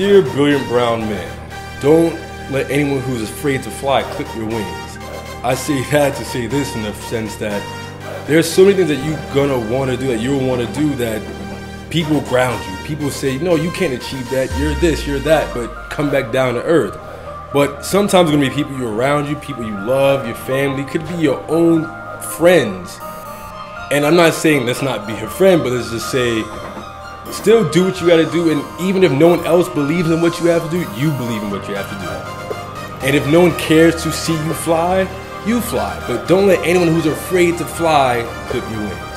Dear brilliant brown man, don't let anyone who's afraid to fly clip your wings. I say that to say this in the sense that there's so many things that you're gonna want to do, that you'll want to do, that people ground you. People say, no, you can't achieve that, you're this, you're that, but come back down to earth. But sometimes it's gonna be people you're around you, people you love, your family, could be your own friends. And I'm not saying let's not be your friend, but let's just say, still do what you gotta do, and even if no one else believes in what you have to do, you believe in what you have to do. And if no one cares to see you fly, you fly. But don't let anyone who's afraid to fly clip you in.